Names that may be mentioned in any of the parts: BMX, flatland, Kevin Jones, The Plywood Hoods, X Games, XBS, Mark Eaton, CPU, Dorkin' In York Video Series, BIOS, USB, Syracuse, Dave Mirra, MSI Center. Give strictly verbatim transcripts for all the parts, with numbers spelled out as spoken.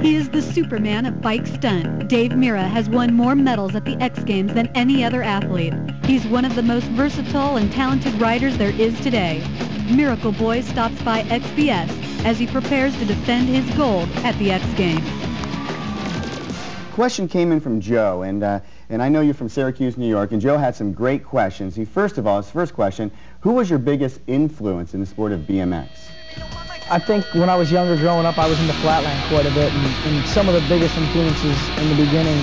He is the Superman of bike stunt. Dave Mirra has won more medals at the X Games than any other athlete. He's one of the most versatile and talented riders there is today. Miracle Boy stops by X B S as he prepares to defend his gold at the X Games. Question came in from Joe, and uh, and I know you're from Syracuse, New York, and Joe had some great questions. He first of all, his first question, who was your biggest influence in the sport of B M X? I think when I was younger growing up, I was in the flatland quite a bit, and, and some of the biggest influences in the beginning,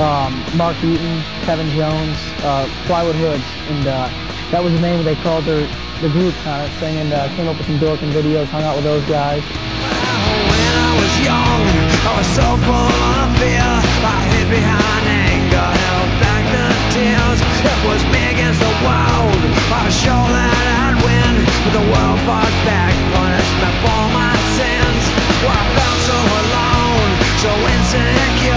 um, Mark Eaton, Kevin Jones, uh, Plywood Hoods, and uh, that was the name they called their, their group kind of thing, and uh, came up with some Dorkin videos, hung out with those guys. When I was young, I was so full of fear, I hid behind anger, held back the tears, it was me against the world, I was sure that I'd win, but the world fought back, punishment for my sins, well, I felt so alone, so insecure,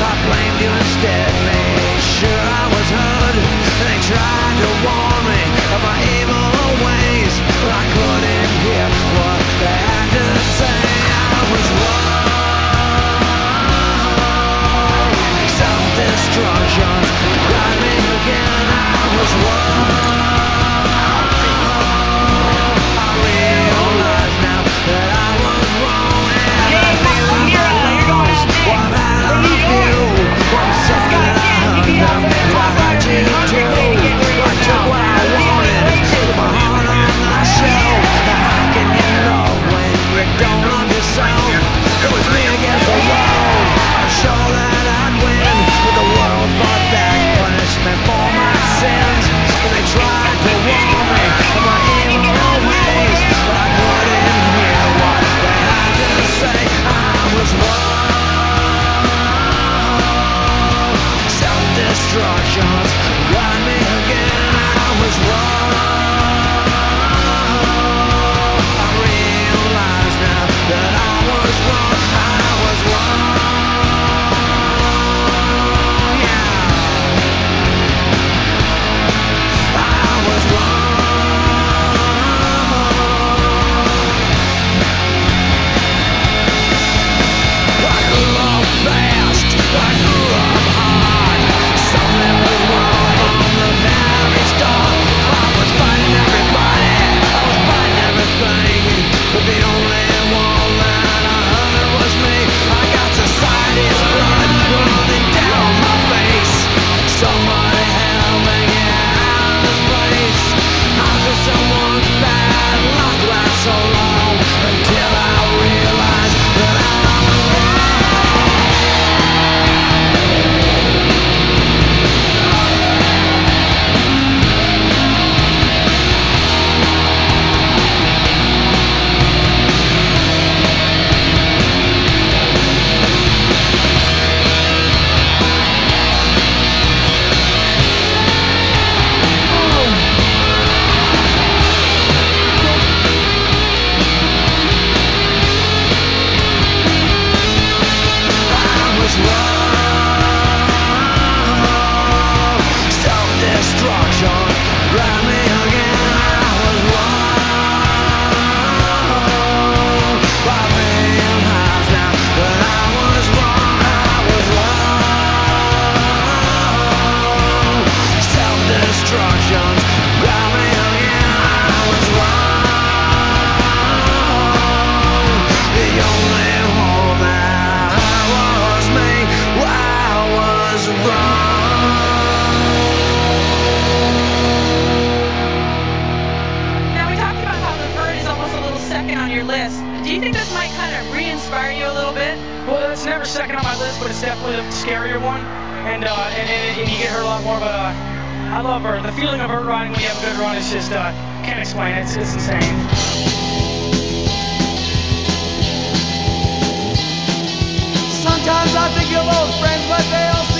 I blamed you instead, made sure I was heard, and they tried to warn me of my evil ways, but I couldn't hear what they had to say, I was wrong. Self-destruction, driving again, I was wrong. I realize now that I was wrong. And I feel I'm lost. What matter to you? I'm sick and I'm numb. Why about you too? I took what I wanted, put my heart on my shell. Now how can you know when you don't understand? It was me against the world. I'm sure that I'd win. Second on my list, but it's definitely a scarier one, and uh, and, and, and you get hurt a lot more, but uh, I love her. The feeling of her riding when you have a good run is just, uh, can't explain it, it's, it's insane. Sometimes I think of old friends, but they all